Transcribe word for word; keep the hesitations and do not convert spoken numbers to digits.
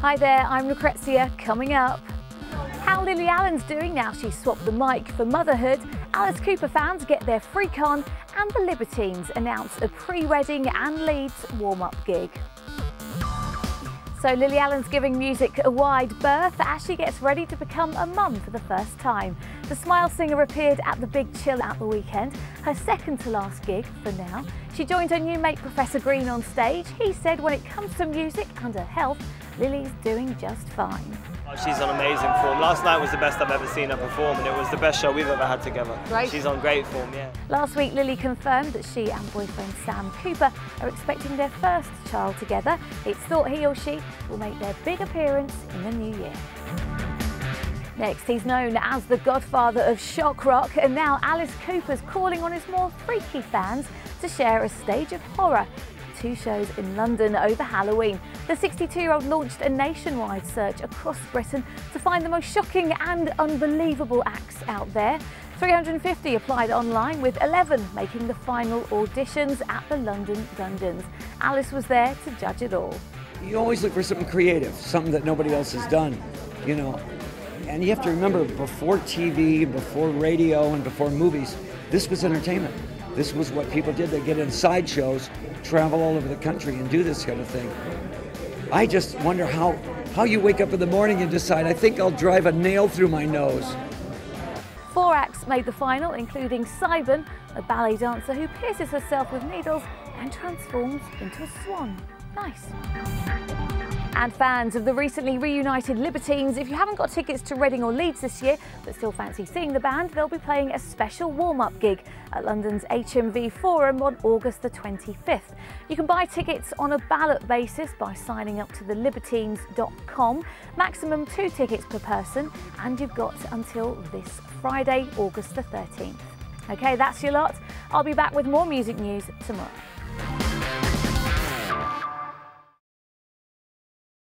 Hi there, I'm Lucrezia, coming up. How Lily Allen's doing now she's swapped the mic for motherhood, Alice Cooper fans get their freak on, and the Libertines announce a pre-Reading and Leeds warm-up gig. So Lily Allen's giving music a wide berth as she gets ready to become a mum for the first time. The Smile singer appeared at the Big Chill at the weekend, her second to last gig for now. She joined her new mate Professor Green on stage. He said when it comes to music and her health, Lily's doing just fine. She's on amazing form. Last night was the best I've ever seen her perform, and it was the best show we've ever had together. Great. She's on great form, yeah. Last week, Lily confirmed that she and boyfriend Sam Cooper are expecting their first child together. It's thought he or she will make their big appearance in the new year. Next, he's known as the godfather of shock rock, and now Alice Cooper's calling on his more freaky fans to share a stage of horror. Two shows in London over Halloween. The sixty-two-year-old launched a nationwide search across Britain to find the most shocking and unbelievable acts out there. three hundred and fifty applied online, with eleven making the final auditions at the London Dungeons. Alice was there to judge it all. You always look for something creative, something that nobody else has done, you know. And you have to remember, before T V, before radio, and before movies, this was entertainment. This was what people did. They get in sideshows, travel all over the country and do this kind of thing. I just wonder how, how you wake up in the morning and decide, I think I'll drive a nail through my nose. Four acts made the final, including Sybin, a ballet dancer who pierces herself with needles and transforms into a swan. Nice. And fans of the recently reunited Libertines, if you haven't got tickets to Reading or Leeds this year but still fancy seeing the band, they'll be playing a special warm-up gig at London's H M V Forum on August the twenty-fifth. You can buy tickets on a ballot basis by signing up to the libertines dot com. Maximum two tickets per person, and you've got until this Friday, August the thirteenth. Okay, that's your lot. I'll be back with more music news tomorrow.